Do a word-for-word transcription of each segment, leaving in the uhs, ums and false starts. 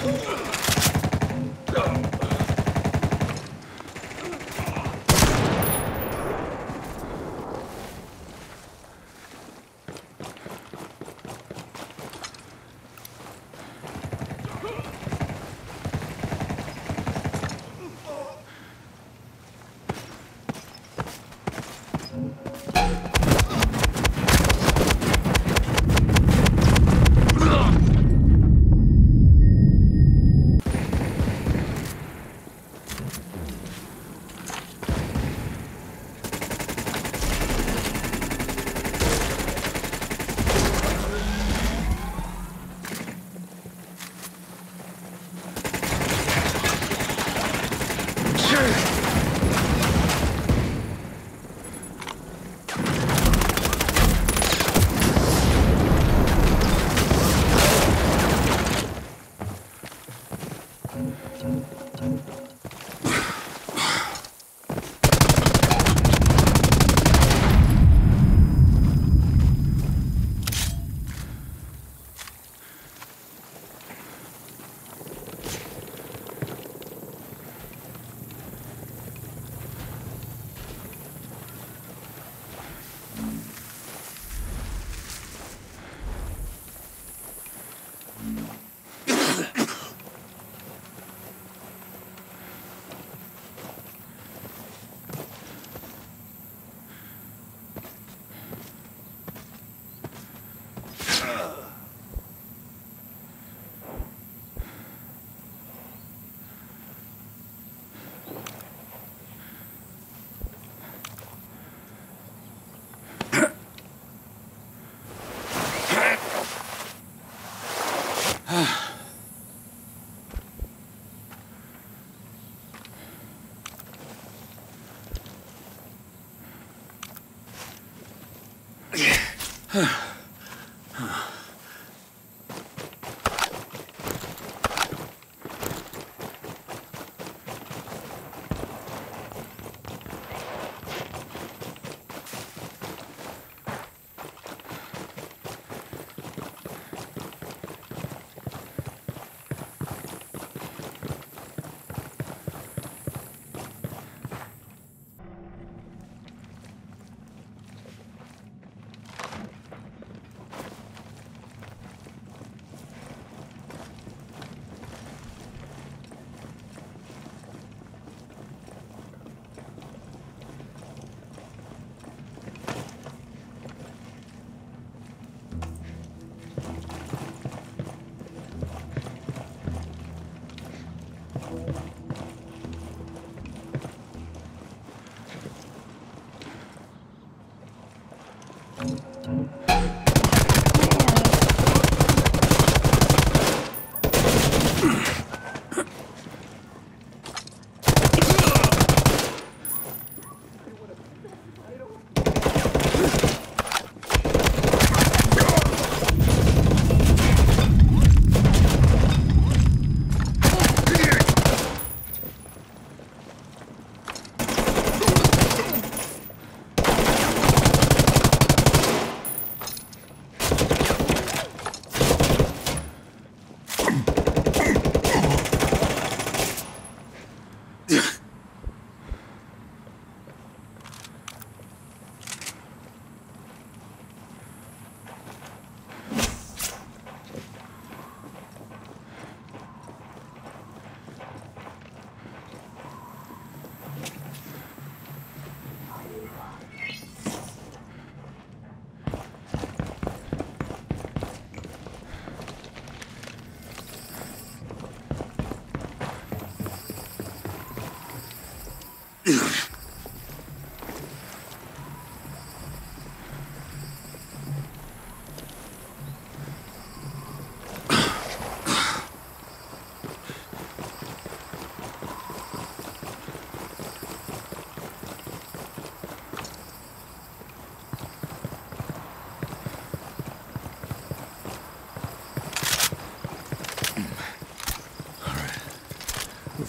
Huh.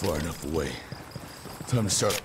Far enough away. Time to start.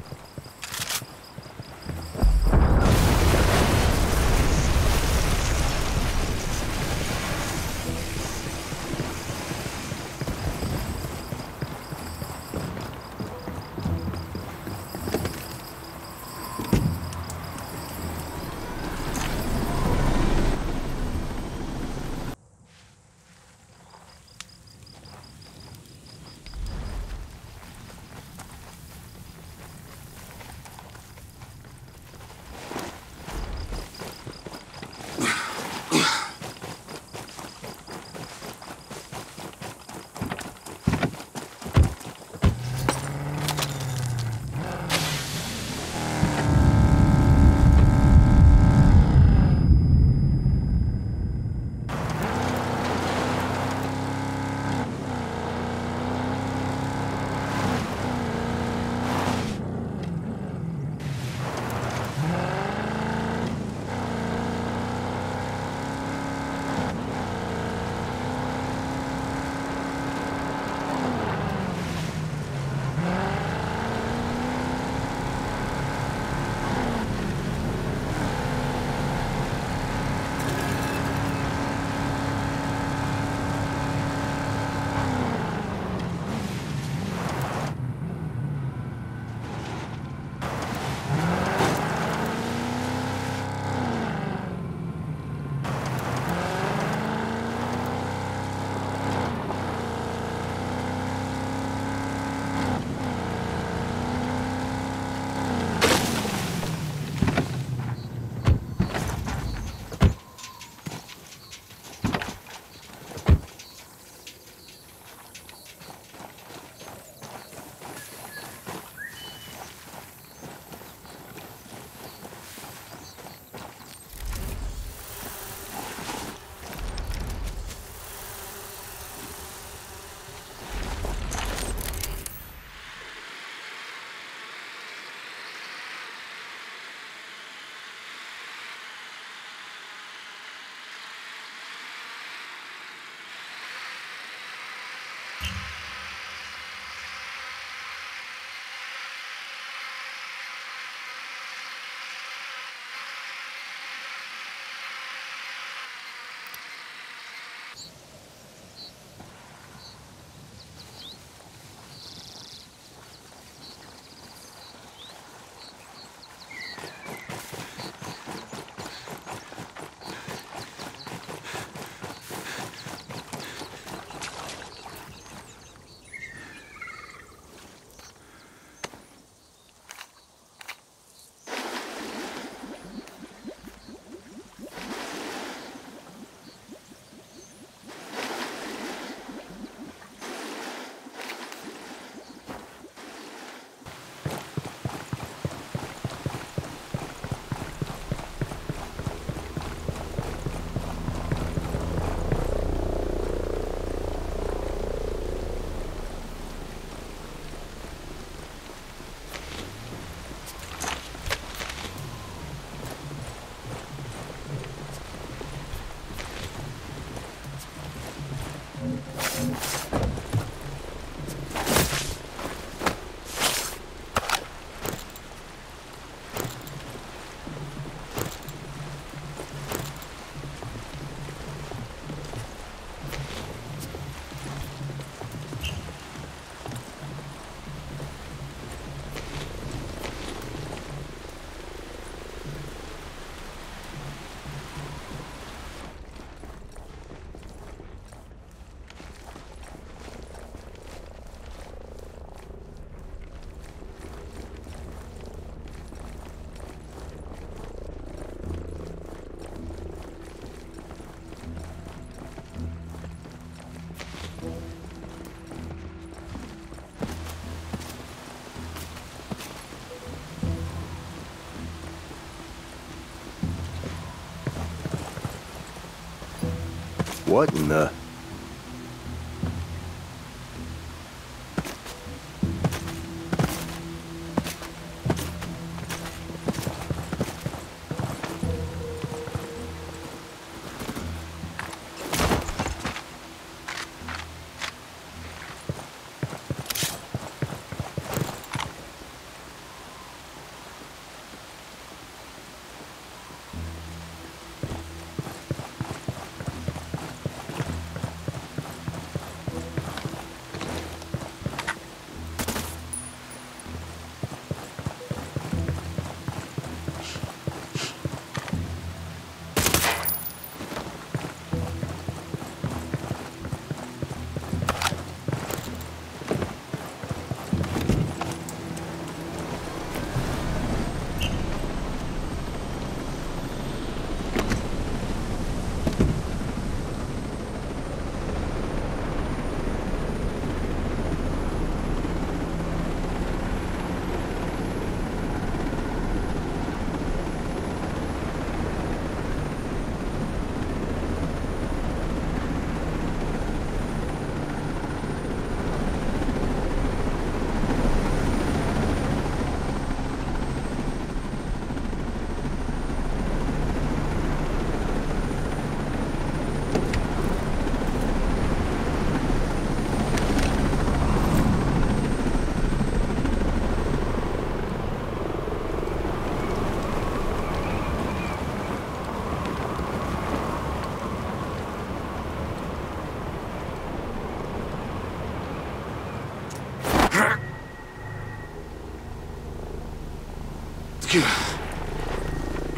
What in the...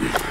Phew.